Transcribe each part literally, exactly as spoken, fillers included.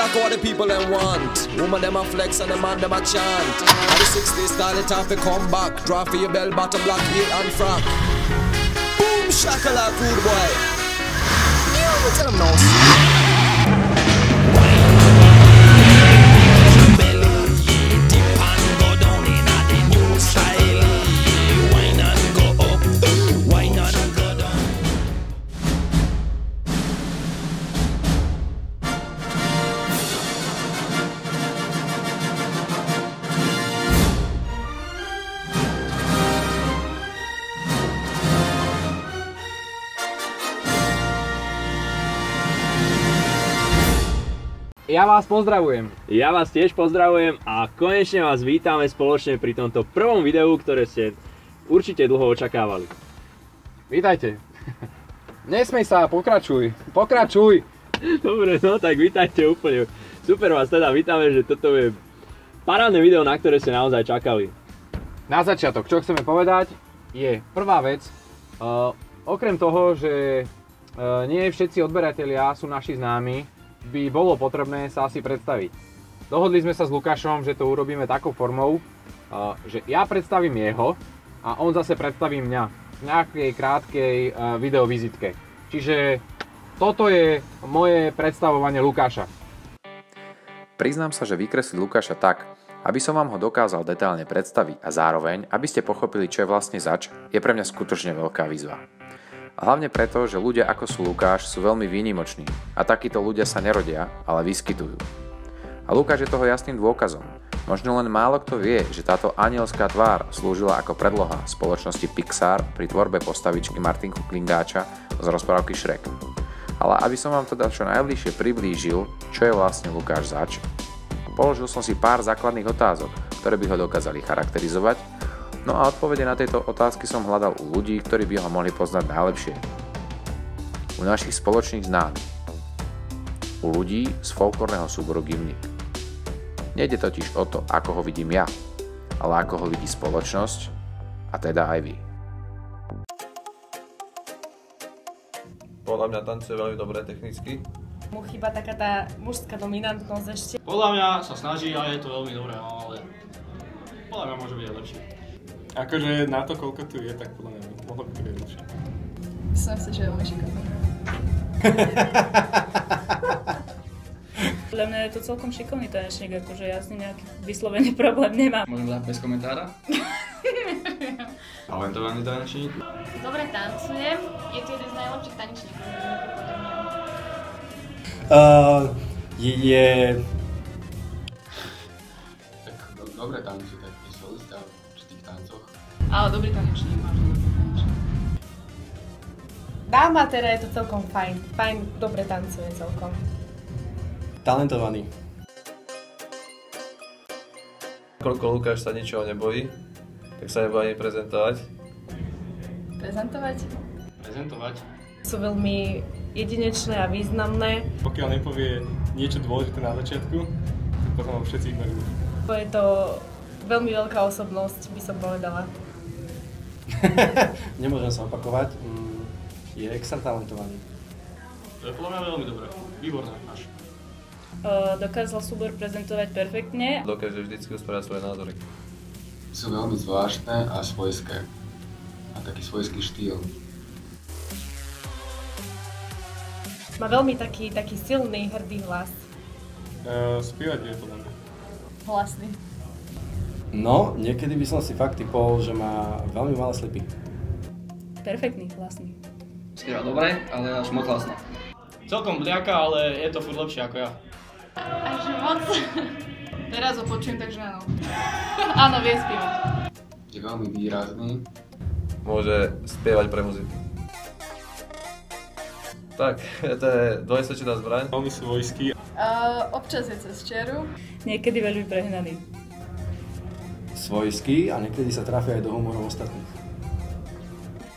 like all the people them want. Woman them a flex and the man them a chant. At the sixties style it time to come back. Draw for your bell bottom black heel and frack. Boom shakalaka rude boy. You tell them no. Ja vás pozdravujem. Ja vás tiež pozdravujem a konečne vás vítame spoločne pri tomto prvom videu, ktoré ste určite dlho očakávali. Vítajte. Nesmej sa, pokračuj, pokračuj. Dobre, no tak vítajte úplne. Super vás teda vítame, že toto je parádne video, na ktoré ste naozaj čakali. Na začiatok, čo chceme povedať, je prvá vec, uh, okrem toho, že uh, nie všetci odberatelia sú naši známi, by bolo potrebné sa asi predstaviť. Dohodli sme sa s Lukášom, že to urobíme takou formou, že ja predstavím jeho a on zase predstaví mňa v nejakej krátkej videovizitke. Čiže toto je moje predstavovanie Lukáša. Priznám sa, že vykresliť Lukáša tak, aby som vám ho dokázal detailne predstaviť a zároveň, aby ste pochopili, čo je vlastne zač, je pre mňa skutočne veľká výzva. Hlavne preto, že ľudia ako sú Lukáš sú veľmi výnimoční a takíto ľudia sa nerodia, ale vyskytujú. A Lukáš je toho jasným dôkazom. Možno len málo kto vie, že táto anielská tvár slúžila ako predloha spoločnosti Pixar pri tvorbe postavičky Martinku Klingáča z rozprávky Shrek. Ale aby som vám teda čo najbližšie priblížil, čo je vlastne Lukáš zač, položil som si pár základných otázok, ktoré by ho dokázali charakterizovať. No a odpovede na tieto otázky som hľadal u ľudí, ktorí by ho mohli poznať najlepšie. U našich spoločných známych. U ľudí z folklórneho súboru Gymnik. Nejde totiž o to, ako ho vidím ja, ale ako ho vidí spoločnosť, a teda aj vy. Podľa mňa tancuje veľmi dobre technicky. Mu chýba taká tá mužská dominantnosť ešte. Podľa mňa sa snaží a je to veľmi dobré, ale podľa mňa môže byť aj lepšie. Akože na to, koľko tu je, tak podľa mňa mohlo by to byť lepšie. Som si, že je veľmi šikovný. Podľa mňa je to celkom šikovný tanečník, akože ja s ním nejaký vyslovený problém nemám. Môžem dať bez komentára? Talentovaný tanečník? Dobre tancujem, je to jeden z najlepších tanečníkov. Uh, je... je... Tak do, dobre tancujem, tak je solista. Ale dobrý tanečník, máš dobrý tanečník. Dáma teda je to celkom fajn, fajn, dobre tancuje celkom. Talentovaný. Koľko Lukáš sa ničoho nebojí, tak sa nebojí ani prezentovať. Prezentovať? Prezentovať. Sú veľmi jedinečné a významné. Pokiaľ nepovie niečo dôležité na začiatku, tak potom ho všetci ignorujú. To je to... veľmi veľká osobnosť, by som povedala. Nemôžem sa opakovať, je extra talentovaný. To je podľa mňa veľmi dobré, výborné až. Uh, dokázal súbor prezentovať perfektne. Dokáže vždycky usporiadať svoje názory. Sú veľmi zvláštne a svojské. A taký svojský štýl. Má veľmi taký, taký silný, hrdý hlas. Uh, spievať je podľa mňa. Hlasný. No, niekedy by som si fakt typol, že má veľmi malé slipy. Perfektný, hlasný. Spieva dobre, ale až moc hlasná. Celkom bliaka, ale je to furt lepšie ako ja. Až moc. Teraz ho počujem, takže áno. Áno, vie spievať. Je veľmi výrazný. Môže spievať pre muziku. Tak, to je dvojsečná zbraň. Veľmi svojský. Uh, občas je cez čeru. Niekedy veľmi prehnaný. Svojský a niekedy sa trafia aj do humorov ostatných.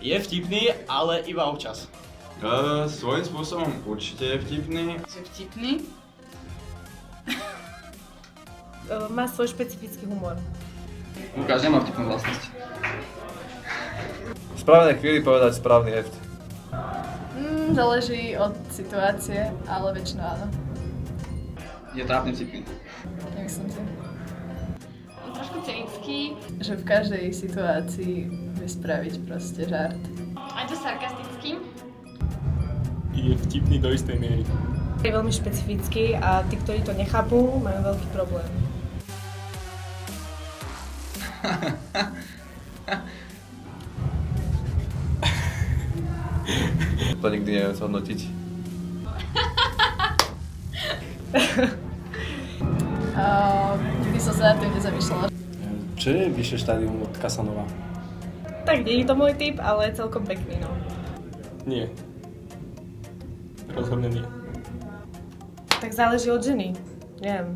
Je vtipný, ale iba občas. Uh, svojím spôsobom určite je vtipný. Je vtipný. uh, má svoj špecifický humor. Lukáš nemá vtipnú vlastnosť. V správnej chvíli povedať správny heft. Mm, záleží od situácie, ale väčšinou áno. je trápne vtipný. Jak som to? Trošku cynický. Že v každej situácii vie spraviť proste žart. A to sarkastický? Je vtipný do istej miery. Je veľmi špecifický a tí, ktorí to nechápu, majú veľký problém. To nikdy neviem zhodnotiť. uh, nikdy som sa na tým nezamýšľala. Čo je vyššie štádium od Kasanova? Tak nie je to môj typ, ale celkom pekný, no. Nie. Rozhodne nie. Tak záleží od ženy. Neviem.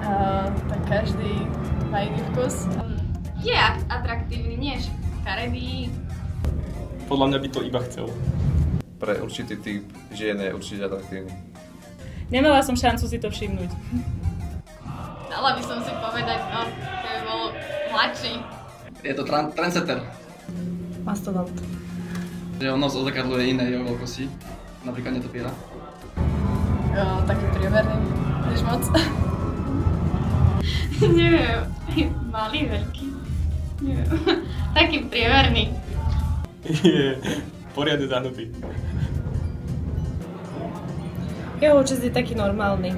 Uh, tak každý má iný vkus. Je atraktívny, než karedý. Podľa mňa by to iba chcel. Pre určitý typ žien je určite atraktívny. Nemala som šancu si to všimnúť. Dala by som si povedať, no, keby bol mladší. Je to trendsetter. Mastodont. Že on nos odzakadľuje iné jeho veľkosti. Napríklad netopiera. No, taký priemerný, než moc. Neviem, malý, veľký. Neviem, taký priemerný. Je poriadne zahnutý. Jeho účest je taký normálny.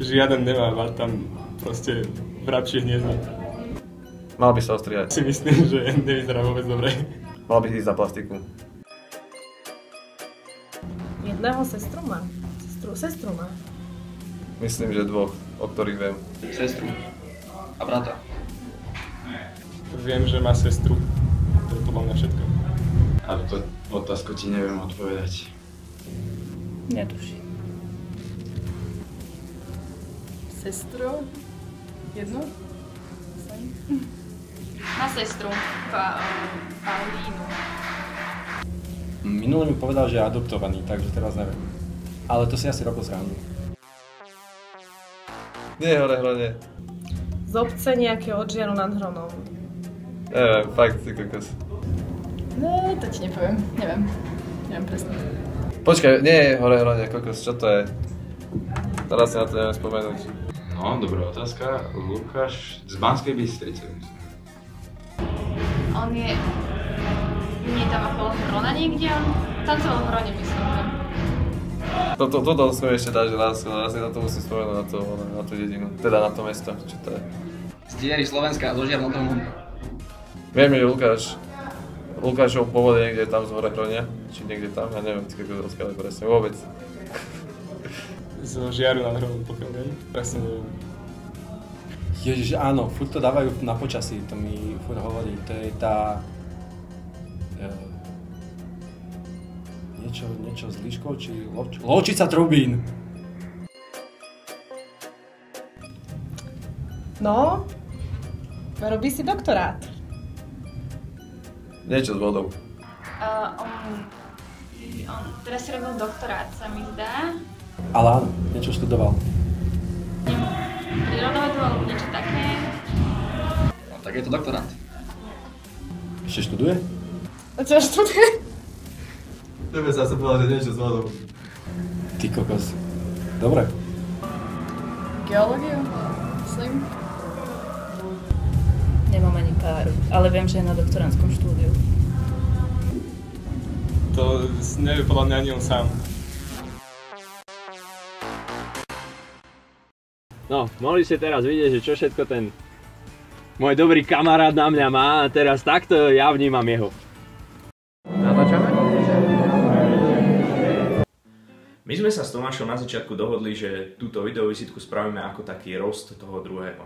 Žiaden nemáva tam proste vrabšie hniezdo. Mal by sa ostrihať. Si myslím, že nevyzerá vôbec dobre. Mal by ísť za plastiku. Jedného sestru má. Sestru, sestru má. Myslím, že dvoch, o ktorých viem. Sestru a brata. Viem, že má sestru. Podľa mňa všetko. A to otázku ti neviem odpovedať. Netuším. Sestru? Jednu? Sem. Má sestru. Pa, Paulínu. Minule mi povedal, že je adoptovaný, takže teraz neviem. Ale to si asi robil srandu. Nie, hore, hore. Z obce nejaké od Žiaru nad Hronom. Neviem, fakt, ty kokos. No, to ti nepoviem, neviem, neviem presne. Počkaj, nie, hore, hore, kokos, čo to je? Teraz si na to neviem spomenúť. No, dobrá otázka, Lukáš z Banskej Bystrice. On je... nie tam okolo Hrona niekde, on tancoval v Hrone, myslím. Toto, toto sme ešte dať, že raz, raz na to musím spomenúť, na, to, na tú dedinu, teda na to mesto, čo to je. Z diary Slovenska, zožiar na tom. Viem, že Lukáš. Lukášov pôvod je niekde tam z Hore Hronia, či niekde tam, ja neviem, ako to presne, vôbec. Zo Žiaru nad Hronom, pokiaľ viem, presne neviem. Ježiš, áno, furt to dávajú na počasí, to mi furt hovorí, to je tá... E, niečo, niečo s líškou, či lovč... Lovčica Trubín! No, robí si doktorát. Niečo s vodou. Uh, on, on teraz si robil doktorát, sa mi zdá. Ale áno, niečo študoval. Prírodovedu alebo niečo také. No tak je to doktorát. Ešte študuje? A čo študuje? Tebe sa som povedal, že niečo s vodou. Ty kokos. Dobre. Geológiu? Myslím. Nemám ani páru, ale viem, že je na doktorandskom štúdiu. To nevie podľa mňa ani on sám. No, mohli ste teraz vidieť, že čo všetko ten môj dobrý kamarát na mňa má a teraz takto ja vnímam jeho. Natáčame? My sme sa s Tomášom na začiatku dohodli, že túto videovizitku spravíme ako taký roast toho druhého.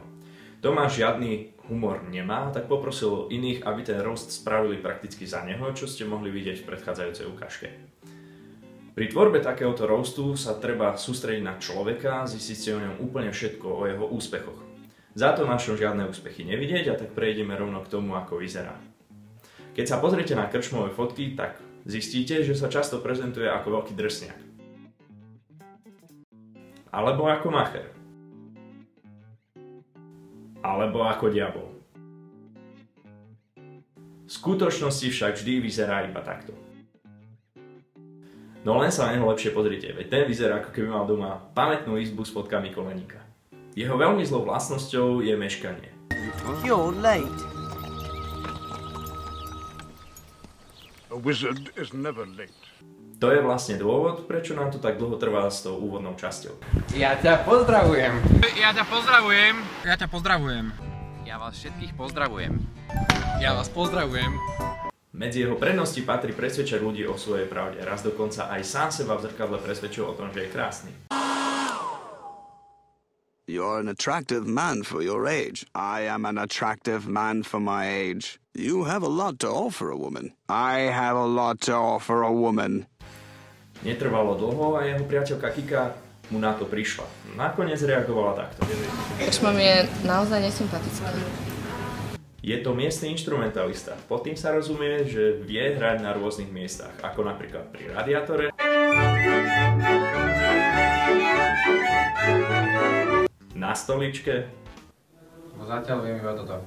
Tomáš žiadny humor nemá, tak poprosil iných, aby ten roast spravili prakticky za neho, čo ste mohli vidieť v predchádzajúcej ukážke. Pri tvorbe takéhoto roastu sa treba sústrediť na človeka, zistiť si o ňom úplne všetko, o jeho úspechoch. Za Tomášom žiadne úspechy nevidieť a tak prejdeme rovno k tomu, ako vyzerá. Keď sa pozriete na krčmové fotky, tak zistíte, že sa často prezentuje ako veľký drsňak. Alebo ako macher. Alebo ako diabol. V skutočnosti však vždy vyzerá iba takto. No len sa na neho lepšie pozrite, veď ten vyzerá, ako keby mal doma pamätnú izbu spodka Miklo Leníka. Jeho veľmi zlou vlastnosťou je meškanie. You're late. A wizard is never late. To je vlastne dôvod, prečo nám to tak dlho trvá s tou úvodnou časťou. Ja ťa pozdravujem. Ja ťa pozdravujem. Ja ťa pozdravujem. Ja vás všetkých pozdravujem. Ja vás pozdravujem. Medzi jeho prednosti patrí presvedčať ľudí o svojej pravde. Raz dokonca aj sám seba v zrkadle presvedčil o tom, že je krásny. You're an attractive man for your age. I am an attractive man for my age. You have a lot to offer a woman. I have a lot to offer a woman. Netrvalo dlho a jeho priateľka Kika mu na to prišla. Nakoniec reagovala takto. Šmam je naozaj nesympatický. Je to miestny inštrumentalista. Pod tým sa rozumie, že vie hrať na rôznych miestach, ako napríklad pri radiátore, na stoličke. No zatiaľ viem iba toto.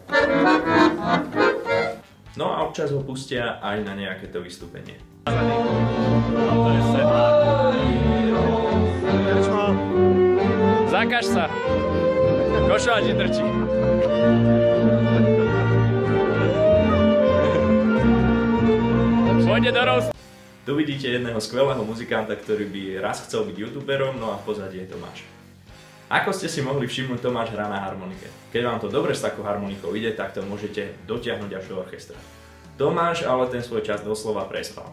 No a občas ho pustia aj na nejaké to vystúpenie. Zakaž sa! Košoľa ti trčí! Tu vidíte jedného skvelého muzikanta, ktorý by raz chcel byť youtuberom, no a v pozadí je Tomáš. Ako ste si mohli všimnúť, Tomáš hrá na harmonike. Keď vám to dobre s takou harmonikou ide, tak to môžete dotiahnuť až do orchestra. Tomáš ale ten svoj čas doslova prespal.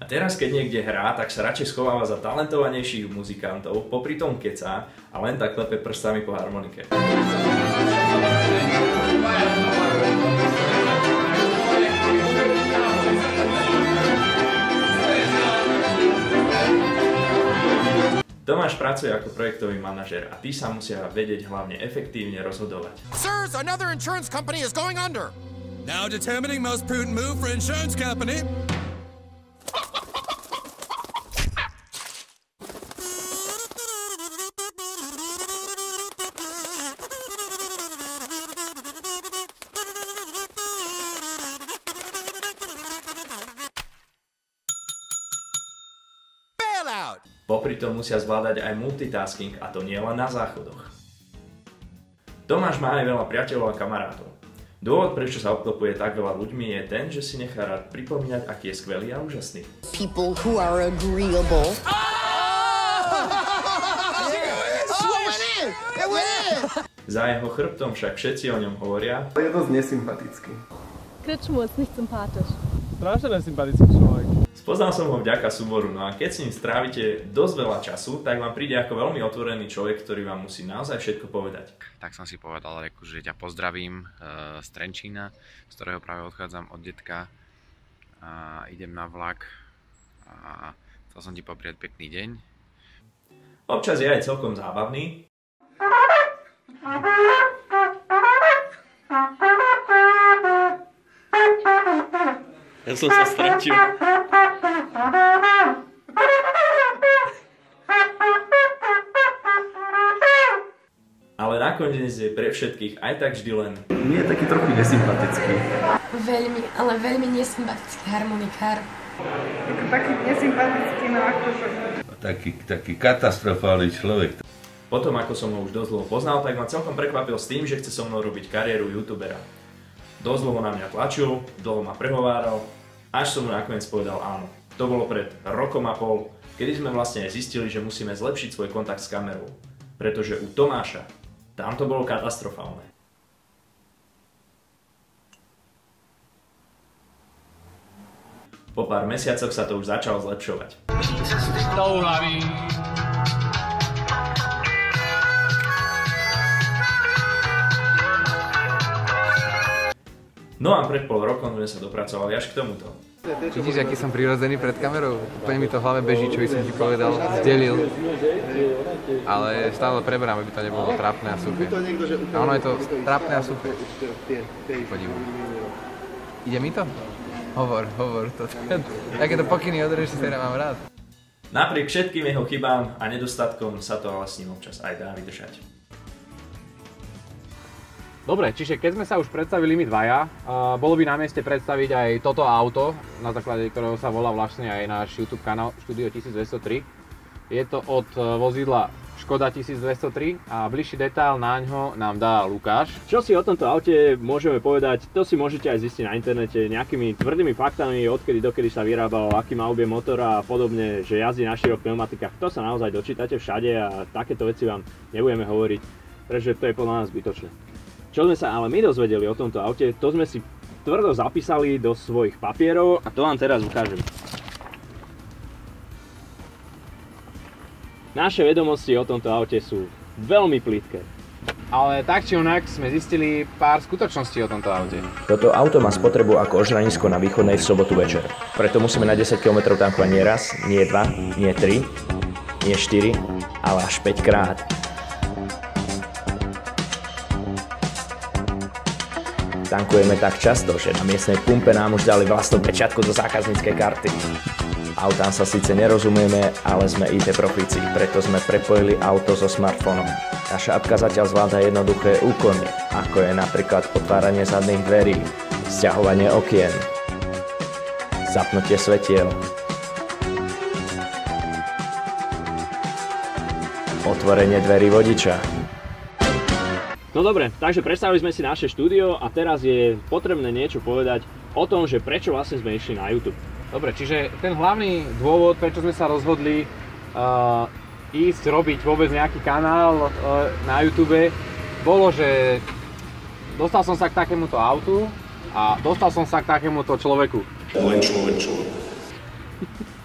A teraz, keď niekde hrá, tak sa radšej schováva za talentovanejších muzikantov, popri tom kecá a len tak klepe prstami po harmonike. Tomáš pracuje ako projektový manažér a tí sa musia vedieť hlavne efektívne rozhodovať. Sirs, another insurance company is going under. Now determining most prudent move for insurance company. Popri tom musia zvládať aj multitasking, a to nie len na záchodoch. Tomáš má aj veľa priateľov a kamarátov. Dôvod, prečo sa obklopuje tak veľa ľuďmi, je ten, že si nechá rád pripomínať, aký je skvelý a úžasný. People who are agreeable. Za jeho chrbtom však všetci o ňom hovoria. Je dosť nesympatický. Krčmu, je nicht sympatisch. Strašne nesympatický človek. Spoznal som ho vďaka súboru, no a keď s ním strávite dosť veľa času, tak vám príde ako veľmi otvorený človek, ktorý vám musí naozaj všetko povedať. Tak som si povedal, Reku, že ťa pozdravím z Trenčína, z ktorého práve odchádzam od detka. A idem na vlak a chcel som ti popriať pekný deň. Občas je aj celkom zábavný. Ja som sa stratil. Ale nakoniec je pre všetkých aj tak vždy len. Nie je taký trochu nesympatický. Veľmi, ale veľmi nesympatický harmonikár. Taký nesympatický, no akože. Taký, taký katastrofálny človek. Potom, ako som ho už dosť dlho poznal, tak ma celkom prekvapil s tým, že chce so mnou robiť kariéru youtubera. Dosť dlho na mňa tlačil, dlho ma prehováral, až som mu nakoniec povedal áno. To bolo pred rokom a pol, kedy sme vlastne zistili, že musíme zlepšiť svoj kontakt s kamerou. Pretože u Tomáša tam to bolo katastrofálne. Po pár mesiacoch sa to už začalo zlepšovať. To uľaví. No a pred pol rokom sme sa dopracovali až k tomuto. Vidíš, aký som prirodzený pred kamerou? Úplne mi to v hlave beží, čo by som ti povedal, zdelil. Ale stále preberám, aby to nebolo trápne a súpe. A ono je to trápne a súpe. Podivu. Ide mi to? Hovor, hovor. Takéto pokyny od režiséra mám rád. Napriek všetkým jeho chybám a nedostatkom sa to ale s ním občas aj dá vydržať. Dobre, čiže keď sme sa už predstavili my dvaja, uh, bolo by na mieste predstaviť aj toto auto, na základe ktorého sa volá vlastne aj náš YouTube kanál Štúdio tisíc dvesto tri. Je to od vozidla Škoda tisíc dvesto tri a bližší detail na ňo nám dá Lukáš. Čo si o tomto aute môžeme povedať, to si môžete aj zistiť na internete nejakými tvrdými faktami, odkedy dokedy sa vyrábal, aký má objem motora a podobne, že jazdí na štyroch pneumatikách. To sa naozaj dočítate všade a takéto veci vám nebudeme hovoriť, pretože to je podľa nás zbytočné. Čo sme sa ale my dozvedeli o tomto aute, to sme si tvrdo zapísali do svojich papierov a to vám teraz ukážem. Naše vedomosti o tomto aute sú veľmi plitké. Ale tak či onak sme zistili pár skutočností o tomto aute. Toto auto má spotrebu ako ožranisko na východnej v sobotu večer. Preto musíme na desať kilometrov tankovať nie raz, nie dva, nie tri, nie štyri, ale až päť krát. Tankujeme tak často, že na miestnej pumpe nám už dali vlastnú pečiatku do zákazníckej karty. Autám sa síce nerozumieme, ale sme í té profíci, preto sme prepojili auto so smartfónom. Naša apka zatiaľ zvláda jednoduché úkony, ako je napríklad otváranie zadných dverí, sťahovanie okien, zapnutie svetiel, otvorenie dverí vodiča. No dobre, takže predstavili sme si naše štúdio a teraz je potrebné niečo povedať o tom, že prečo vlastne sme išli na YouTube. Dobre, čiže ten hlavný dôvod, prečo sme sa rozhodli uh, ísť robiť vôbec nejaký kanál uh, na YouTube, bolo, že dostal som sa k takémuto autu a dostal som sa k takémuto človeku. Len človek, človek.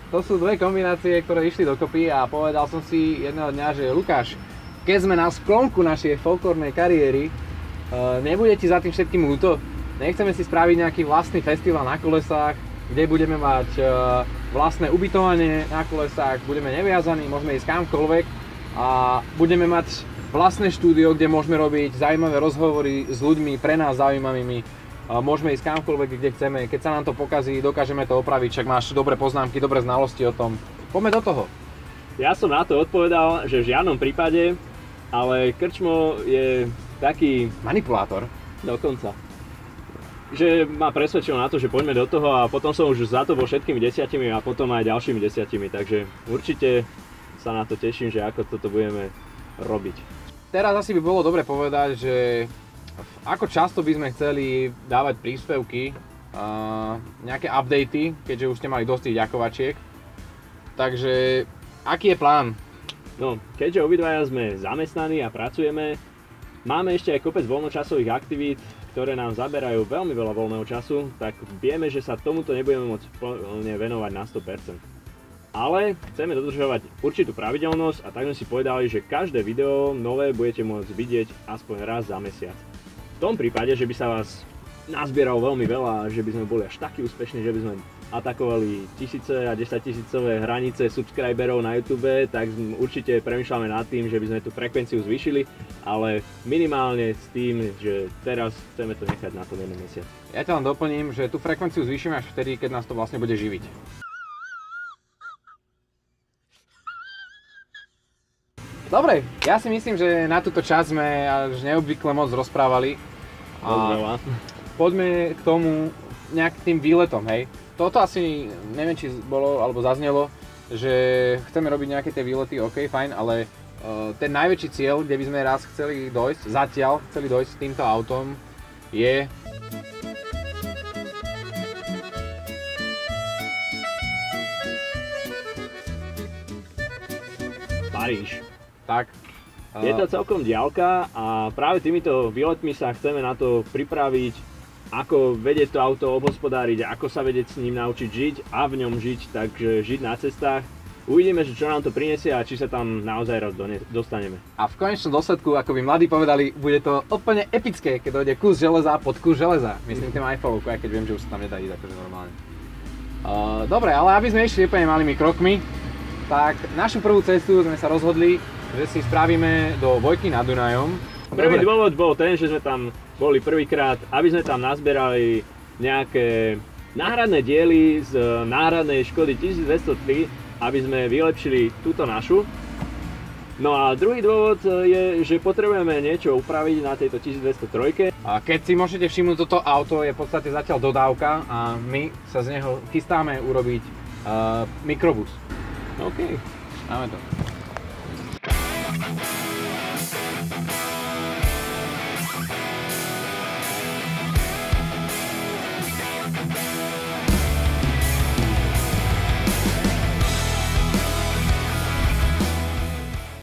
To sú dve kombinácie, ktoré išli dokopy a povedal som si jedného dňa, že Lukáš, keď sme na sklonku našej folklórnej kariéry, nebude ti za tým všetkým ľúto? Nechceme si spraviť nejaký vlastný festival na kolesách, kde budeme mať vlastné ubytovanie na kolesách, budeme neviazaní, môžeme ísť kamkoľvek a budeme mať vlastné štúdio, kde môžeme robiť zaujímavé rozhovory s ľuďmi pre nás zaujímavými. Môžeme ísť kamkoľvek, kde chceme. Keď sa nám to pokazí, dokážeme to opraviť, však máš dobré poznámky, dobré znalosti o tom. Poďme do toho. Ja som na to odpovedal, že v žiadnom prípade. Ale Krčmo je taký... manipulátor. Dokonca. Že ma presvedčil na to, že poďme do toho a potom som už za to bol všetkými desiatimi a potom aj ďalšími desiatimi. Takže určite sa na to teším, že ako toto budeme robiť. Teraz asi by bolo dobre povedať, že ako často by sme chceli dávať príspevky, nejaké updaty, keďže už ste mali dosť tých ďakovačiek. Takže aký je plán? No, keďže obidvaja sme zamestnaní a pracujeme, máme ešte aj kopec voľnočasových aktivít, ktoré nám zaberajú veľmi veľa voľného času, tak vieme, že sa tomuto nebudeme môcť plne venovať na sto percent. Ale chceme dodržovať určitú pravidelnosť a tak sme si povedali, že každé video nové budete môcť vidieť aspoň raz za mesiac. V tom prípade, že by sa vás nazbieralo veľmi veľa, že by sme boli až takí úspešní, že by sme atakovali tisíce a desaťtisícové hranice subscriberov na YouTube, tak určite premýšľame nad tým, že by sme tú frekvenciu zvýšili, ale minimálne s tým, že teraz chceme to nechať na ten jeden mesiac. Ja ťa len doplním, že tú frekvenciu zvýšime až vtedy, keď nás to vlastne bude živiť. Dobre, ja si myslím, že na túto časť sme až neobvykle moc rozprávali. A poďme k tomu nejak tým výletom, hej. Toto asi, neviem, či bolo alebo zaznelo, že chceme robiť nejaké tie výlety, ok, fajn, ale uh, ten najväčší cieľ, kde by sme raz chceli dojsť, zatiaľ chceli dojsť s týmto autom, je... Paríž. Tak. Uh... Je to celkom diaľka a práve týmito výletmi sa chceme na to pripraviť, ako vedieť to auto obhospodáriť, ako sa vedieť s ním naučiť žiť a v ňom žiť, takže žiť na cestách. Uvidíme, že čo nám to prinesie a či sa tam naozaj raz dostaneme. A v konečnom dôsledku, ako by mladí povedali, bude to úplne epické, keď dojde kus železa pod kus železa. Myslím tým iPhone, aj keď viem, že už sa tam nedá ísť akože normálne. Uh, dobre, ale aby sme išli úplne malými krokmi, tak našu prvú cestu sme sa rozhodli, že si spravíme do Vojky nad Dunajom. Prvý dôvod bol ten, že sme tam boli prvýkrát, aby sme tam nazbierali nejaké náhradné diely z náhradnej Škody tisíc dvesto tri, aby sme vylepšili túto našu. No a druhý dôvod je, že potrebujeme niečo upraviť na tejto tisícdvestotrojke. A keď si môžete všimnúť, toto auto je v podstate zatiaľ dodávka a my sa z neho chystáme urobiť uh, mikrobus. OK, dáme to.